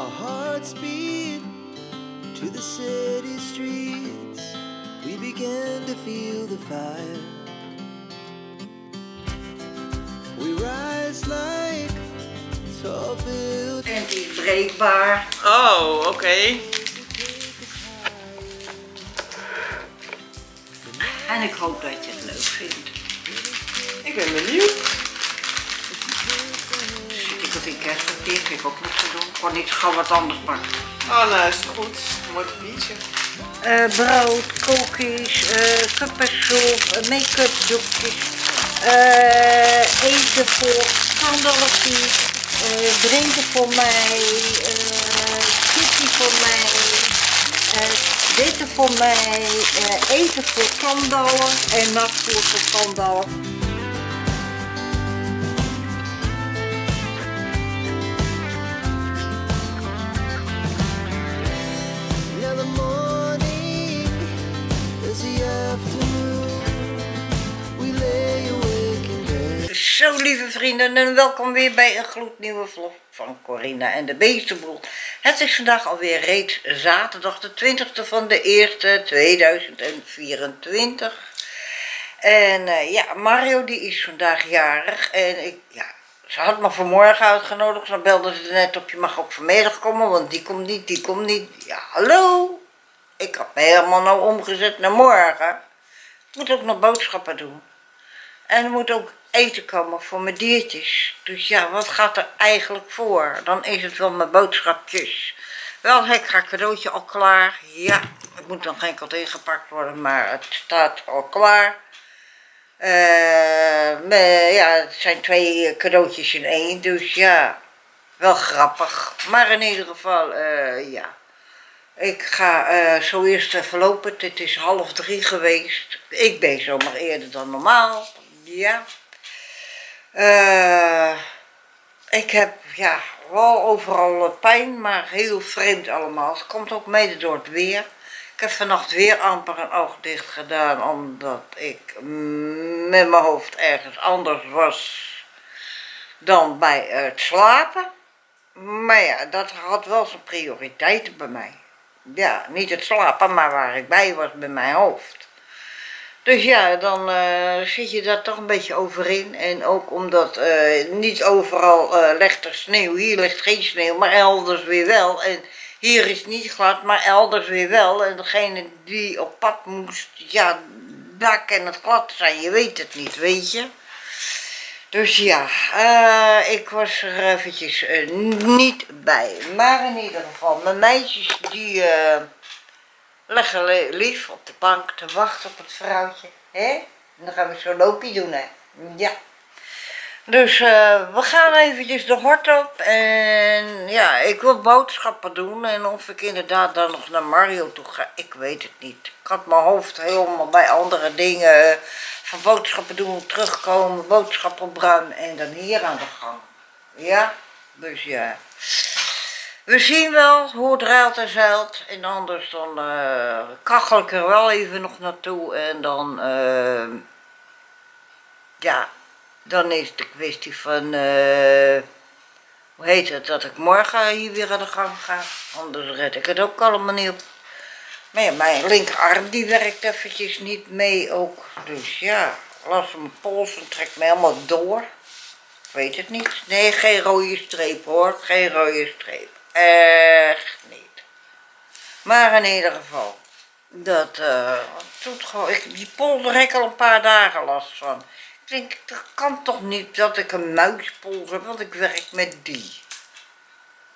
our hearts beat to the city streets. We began to feel the fire. We rise like tall buildings. En die breekbaar. Oh, oké. Okay. En ik hoop dat je het leuk vindt. Ik ben benieuwd. Ik kerstverkeer, heb ik ook niet te doen. Ik kon niet gauw wat anders pakken. Oh, nou is het goed. Mooi biertje. Brood, koekjes, kuppensoep, make-up doekjes, eten voor Scandalopie, drinken voor mij, kitty voor mij, witte voor mij, eten voor Scandalop en nachtvoer voor Scandalop. Zo lieve vrienden, en welkom weer bij een gloednieuwe vlog van Coriena en de Beestenboel. Het is vandaag alweer reeds zaterdag de 20e van de 1e 2024. En ja, Marjo die is vandaag jarig en ze had me vanmorgen uitgenodigd. Dan belde ze net op, je mag ook vanmiddag komen, want die komt niet, die komt niet. Ja, hallo! Ik had me helemaal nou omgezet naar morgen. Ik moet ook nog boodschappen doen. En er moet ook eten komen voor mijn diertjes. Dus ja, wat gaat er eigenlijk voor? Dan is het wel mijn boodschapjes. Wel, ik ga cadeautje al klaar. Ja, het moet dan geen kant ingepakt worden, maar het staat al klaar. Ja, het zijn 2 cadeautjes in 1. Dus ja, wel grappig. Maar in ieder geval, ja. Ik ga zo eerst even lopen. Het is 2:30 geweest. Ik ben zomaar eerder dan normaal. Ja. Ik heb ja, wel overal pijn, maar heel vreemd allemaal. Het komt ook mede door het weer. Ik heb vannacht weer amper een oog dicht gedaan, omdat ik met mijn hoofd ergens anders was dan bij het slapen. Maar ja, dat had wel zijn prioriteiten bij mij. Ja, niet het slapen, maar waar ik bij was met mijn hoofd. Dus ja, dan zit je daar toch een beetje over in. En ook omdat niet overal legt er sneeuw. Hier ligt geen sneeuw, maar elders weer wel. En hier is het niet glad, maar elders weer wel. En degene die op pad moest, ja, daar kan het glad zijn. Je weet het niet, weet je. Dus ja, ik was er eventjes niet bij. Maar in ieder geval, mijn meisjes die... leggen lief op de bank te wachten op het vrouwtje. Hè? En dan gaan we zo'n loopje doen, hè? Ja. Dus we gaan eventjes de hort op. En ja, ik wil boodschappen doen. En of ik inderdaad dan nog naar Marjo toe ga, ik weet het niet. Ik had mijn hoofd helemaal bij andere dingen. Van boodschappen doen, terugkomen, boodschappen opruimen en dan hier aan de gang. Ja? Dus ja. We zien wel hoe het ruilt en zeilt. En anders dan kachel ik er wel even nog naartoe. En dan, ja, dan is de kwestie van, hoe heet het, dat ik morgen hier weer aan de gang ga. Anders red ik het ook allemaal niet op. Maar ja, mijn linkerarm die werkt eventjes niet mee ook. Dus ja, last van mijn pols en trekt me helemaal door. Ik weet het niet. Nee, geen rode streep hoor, geen rode streep. Echt niet. Maar in ieder geval, dat doet gewoon, die polder heb ik al een paar dagen last van. Ik denk, dat kan toch niet dat ik een muispolder heb, want ik werk met die.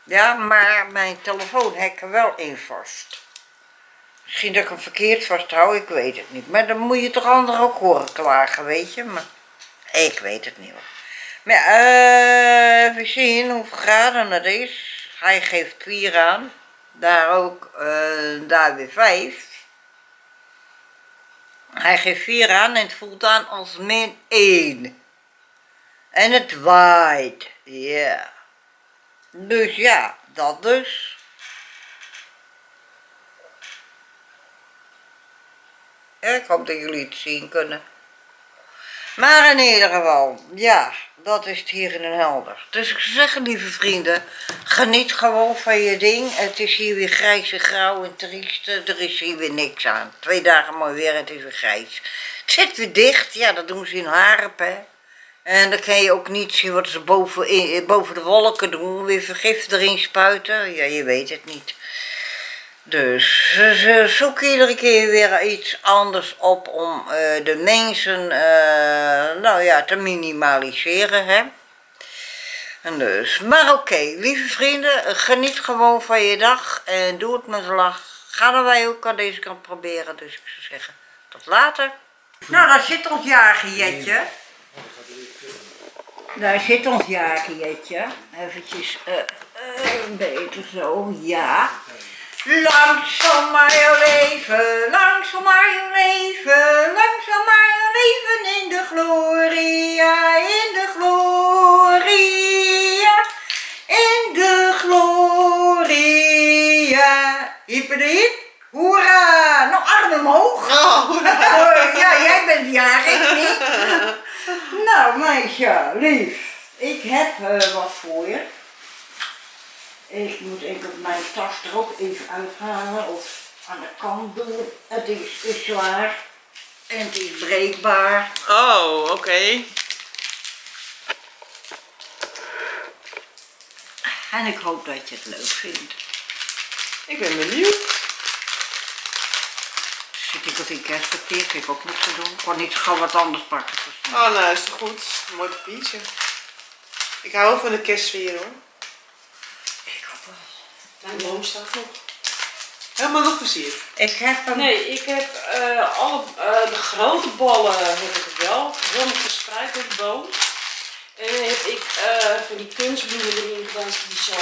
Ja, maar mijn telefoon heb ik er wel in vast. Misschien dat ik hem verkeerd vasthoud, ik weet het niet. Maar dan moet je toch anderen ook horen klagen, weet je. Maar ik weet het niet hoor. Maar ja, even zien hoeveel graden het is. Hij geeft 4 aan, daar ook, daar weer 5. Hij geeft 4 aan en het voelt aan als -1. En het waait, ja. Yeah. Dus ja, dat dus. Ja, ik hoop dat jullie het zien kunnen. Maar in ieder geval, ja, dat is het hier in Den Helder. Dus ik zeg, lieve vrienden, geniet gewoon van je ding. Het is hier weer grijs en grauw en triest. Er is hier weer niks aan. 2 dagen mooi weer en het is weer grijs. Het zit weer dicht. Ja, dat doen ze in Harep, hè. En dan kan je ook niet zien wat ze boven de wolken doen. Weer vergif erin spuiten. Ja, je weet het niet. Dus ze zoeken iedere keer weer iets anders op om de mensen nou ja, te minimaliseren. Hè? En dus. Maar oké, lieve vrienden, geniet gewoon van je dag en doe het met lach. Gaan er wij ook aan deze kant proberen. Dus ik zou zeggen, tot later. Nou, daar zit ons jaargietje. Daar zit ons jaargietje. Eventjes beter zo, ja. Langzaam maar je leven, langzaam maar je leven, langzaam maar je leven in de gloria, in de gloria, in de gloria. Hiep, hoera! Nou, arm omhoog. Oh. Ja, jij bent jarig, niet? Nou, meisje, lief, ik heb wat voor je. Ik moet even mijn tas er ook even uithalen of aan de kant doen. Het is zwaar en het is breekbaar. Oh, oké. Okay. En ik hoop dat je het leuk vindt. Ik ben benieuwd. Zit ik op die kerstpapier, heb ik ook niks te doen. Ik kon niet gauw wat anders pakken. Oh, nou is het goed. Mooi papiertje. Ik hou van de kerstsfeer, hoor. Mijn boom staat nog. Helemaal nog versierd. Ik heb hem... Nee, ik heb alle de grote ballen heb ik wel. Helemaal verspreid op de boom. En dan heb ik van die kunstbloemen erin gedaan, die zo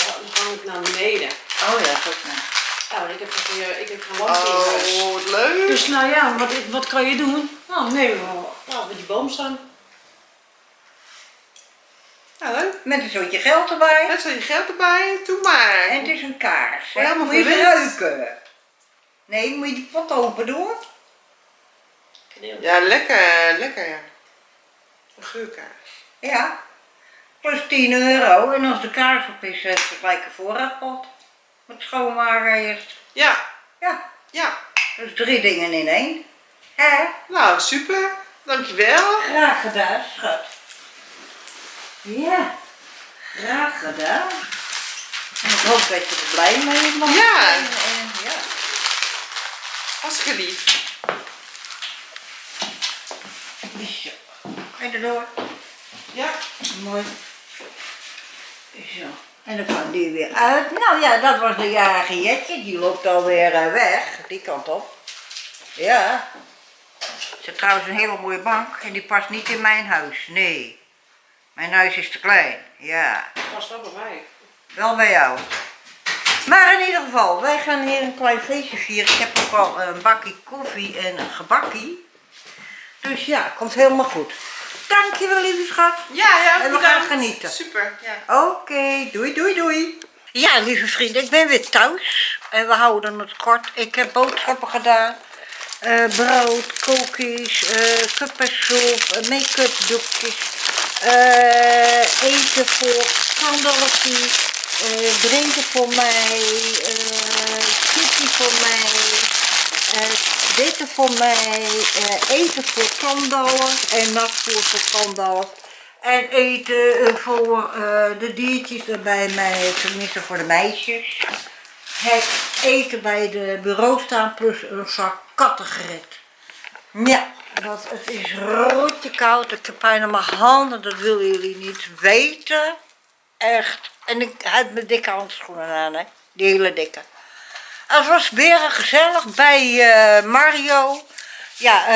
hangend naar beneden. Oh ja, dat kan. Nou, ik heb gewacht in huis. Oh, wat leuk. Dus nou ja, wat kan je doen? Nou, neem hem wel. Nou, met die boom staan. Hallo. Met een zootje geld erbij. Met een zootje geld erbij, doe maar. En het is een kaars. Hè? Moet je ruiken? Nee, moet je die pot open doen? Ja, lekker, lekker. Ja. Een geurkaars. Ja, plus €10. En als de kaars op is, is het gelijk een voorraadpot. Met schoonmaken eerst. Ja. Ja. Ja. Dus 3 dingen in 1. Hè? Nou, super. Dankjewel. Graag gedaan, schat. Ja, graag gedaan. En ik hoop dat je er blij mee mag zijn. Ja. Ja. Hartstikke lief. Zo, ga je erdoor? Ja. Mooi. Zo, en dan kan die weer uit. Nou ja, dat was de jarige Jetje. Die loopt alweer weg, die kant op. Ja. Ze heeft trouwens een hele mooie bank en die past niet in mijn huis, nee. Mijn huis is te klein, ja. Past dat bij mij? Wel bij jou. Maar in ieder geval, wij gaan hier een klein feestje vieren. Ik heb ook al een bakje koffie en een gebakkie. Dus ja, komt helemaal goed. Dankjewel, lieve schat. Ja, ja. En we gaan genieten. Super, ja. Oké, doei, doei, doei. Ja, lieve vrienden, ik ben weer thuis. En we houden het kort. Ik heb boodschappen gedaan. Brood, koekjes, kuppensoep, make-up doekjes. Eten voor Scandality, drinken voor mij, koekje voor mij, ditte voor mij, eten voor Scandalers en nachtvoer voor Scandalers. En eten voor de diertjes bij mij, tenminste voor de meisjes. Het eten bij de bureau staan plus een zak kattengrit. Ja. Want het is roodje koud, ik heb pijn aan mijn handen, dat willen jullie niet weten. Echt. En ik heb mijn dikke handschoenen aan, hè. Die hele dikke. Het was weer gezellig bij Marjo. Ja,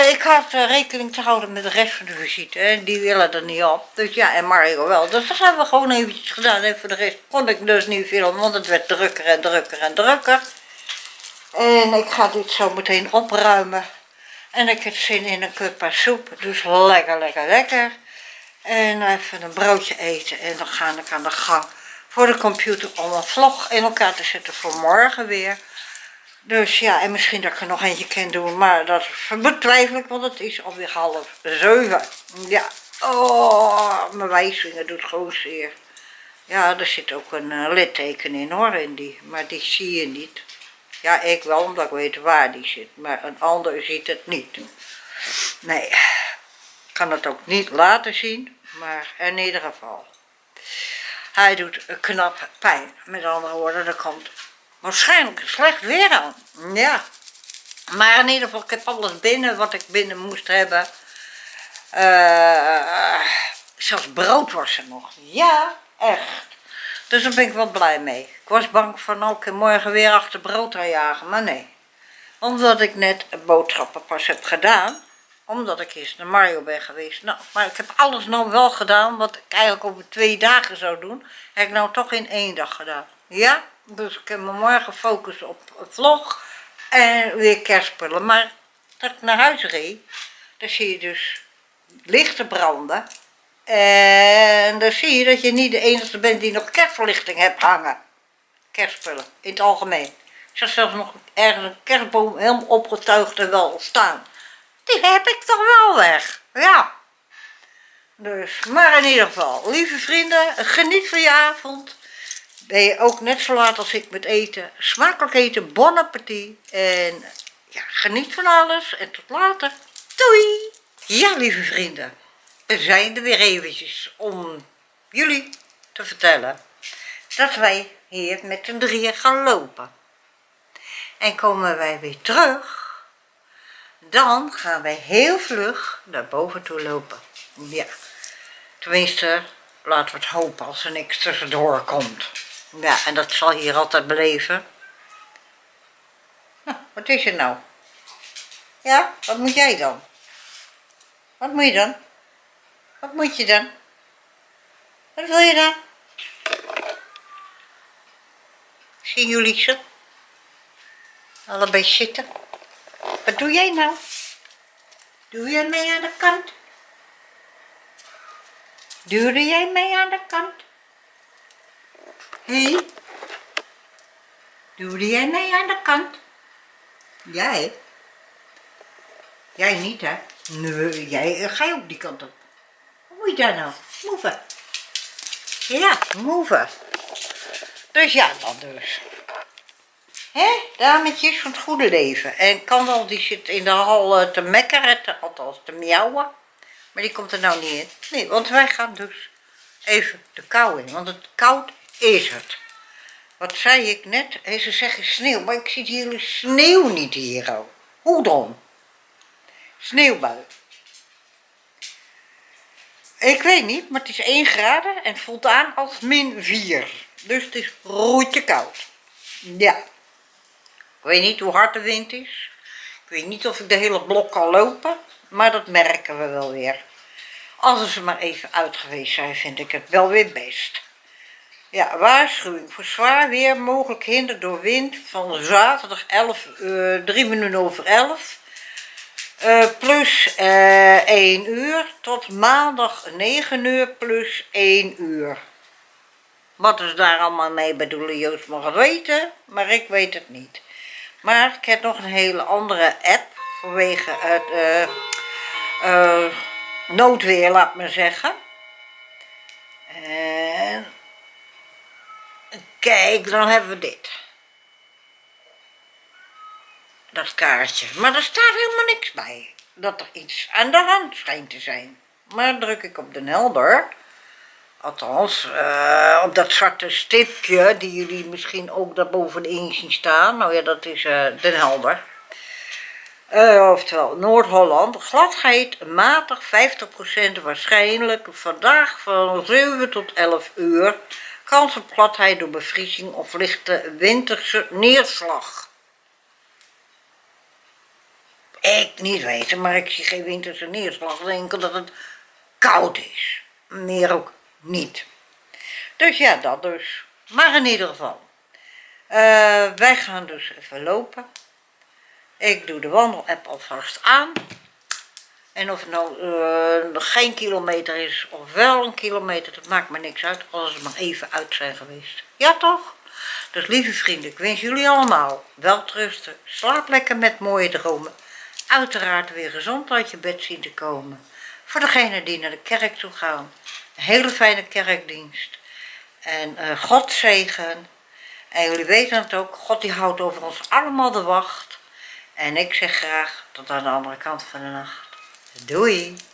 ik had rekening te houden met de rest van de visite. Hè. Die willen er niet op. Dus ja, en Marjo wel. Dus dat hebben we gewoon eventjes gedaan. En voor de rest kon ik dus niet filmen, want het werd drukker en drukker en drukker. En ik ga dit zo meteen opruimen. En ik heb zin in een cuppa soep, dus lekker, lekker, lekker. En even een broodje eten en dan ga ik aan de gang voor de computer om een vlog in elkaar te zetten voor morgen weer. Dus ja, en misschien dat ik er nog eentje kan doen, maar dat betwijfel ik, want het is alweer 6:30. Ja, oh, mijn wijsvinger doet gewoon zeer. Ja, er zit ook een litteken in hoor, in die, maar die zie je niet. Ja, ik wel, omdat ik weet waar die zit, maar een ander ziet het niet. Nee, ik kan het ook niet laten zien, maar in ieder geval. Hij doet knap pijn, met andere woorden, er komt waarschijnlijk slecht weer aan. Ja, maar in ieder geval, ik heb alles binnen wat ik binnen moest hebben. Zelfs brood was er nog. Ja, echt. Dus daar ben ik wel blij mee. Ik was bang van ook morgen weer achter brood aan jagen, maar nee. Omdat ik net boodschappen pas heb gedaan. Omdat ik eerst naar Marjo ben geweest. Nou, maar ik heb alles nou wel gedaan wat ik eigenlijk over 2 dagen zou doen. Heb ik nou toch in 1 dag gedaan. Ja, dus ik heb me morgen focussen op het vlog. En weer kerstspullen. Maar dat ik naar huis reed, dan zie je dus lichten branden. En dan zie je dat je niet de enige bent die nog kerstverlichting hebt hangen. Kerstspullen, in het algemeen. Ik zag zelfs nog ergens een kerstboom helemaal opgetuigd en wel staan. Die heb ik toch wel weg, ja. Dus, maar in ieder geval, lieve vrienden, geniet van je avond. Ben je ook net zo laat als ik met eten. Smakelijk eten, bon appétit. En ja, geniet van alles en tot later. Doei! Ja, lieve vrienden. We zijn er weer eventjes om jullie te vertellen dat wij hier met z'n drieën gaan lopen. En komen wij weer terug, dan gaan wij heel vlug naar boven toe lopen. Ja, tenminste, laten we het hopen als er niks tussendoor komt. Ja, en dat zal hier altijd beleven. Nou, wat is er nou? Ja, wat moet jij dan? Wat moet je dan? Wat moet je dan? Wat wil je dan? Zien jullie ze? Allebei zitten. Wat doe jij nou? Doe jij mee aan de kant? Duurde jij mee aan de kant? Hé? Hey? Duurde jij mee aan de kant? Jij? Jij niet, hè? Nee, jij ga je op die kant op. Hoe moet je daar nou? Moeven. Ja, moeven. Dus ja, dan dus. Hé, dametjes van het goede leven. En Kandel die zit in de hal te mekkeren, althans te miauwen. Maar die komt er nou niet in. Nee, want wij gaan dus even de kou in. Want het koud is het. Wat zei ik net? En ze zeggen sneeuw. Maar ik zie jullie sneeuw niet hier ook. Hoe dan? Sneeuwbui. Ik weet niet, maar het is 1 graden en het voelt aan als -4. Dus het is roetje koud. Ja. Ik weet niet hoe hard de wind is. Ik weet niet of ik de hele blok kan lopen. Maar dat merken we wel weer. Als ze maar even uit geweest zijn, vind ik het wel weer best. Ja, waarschuwing voor zwaar weer. Mogelijk hinder door wind van zaterdag 11:03. Plus 1 uur tot maandag 9 uur plus 1 uur. Wat is daar allemaal mee bedoelen, Joost mag het weten, maar ik weet het niet. Maar ik heb nog een hele andere app vanwege het noodweer, laat maar zeggen. En kijk, dan hebben we dit. Dat kaartje, maar er staat helemaal niks bij dat er iets aan de hand schijnt te zijn. Maar druk ik op Den Helder, althans op dat zwarte stipje die jullie misschien ook daar bovenin zien staan. Nou ja, dat is Den Helder, oftewel Noord-Holland. Gladheid matig 50% waarschijnlijk vandaag van 7 tot 11 uur. Kans op gladheid door bevriezing of lichte winterse neerslag. Ik niet weten, maar ik zie geen winterse neerslag, denk ik, dat het koud is. Meer ook niet. Dus ja, dat dus. Maar in ieder geval. Wij gaan dus even lopen. Ik doe de wandelapp alvast aan. En of het nou geen kilometer is of wel een kilometer, dat maakt me niks uit. Als ze maar even uit zijn geweest. Ja toch? Dus lieve vrienden, ik wens jullie allemaal welterusten. Slaap lekker met mooie dromen. Uiteraard weer gezond uit je bed zien te komen. Voor degenen die naar de kerk toe gaan. Een hele fijne kerkdienst. En God zegen. En jullie weten het ook, God die houdt over ons allemaal de wacht. En ik zeg graag tot aan de andere kant van de nacht. Doei!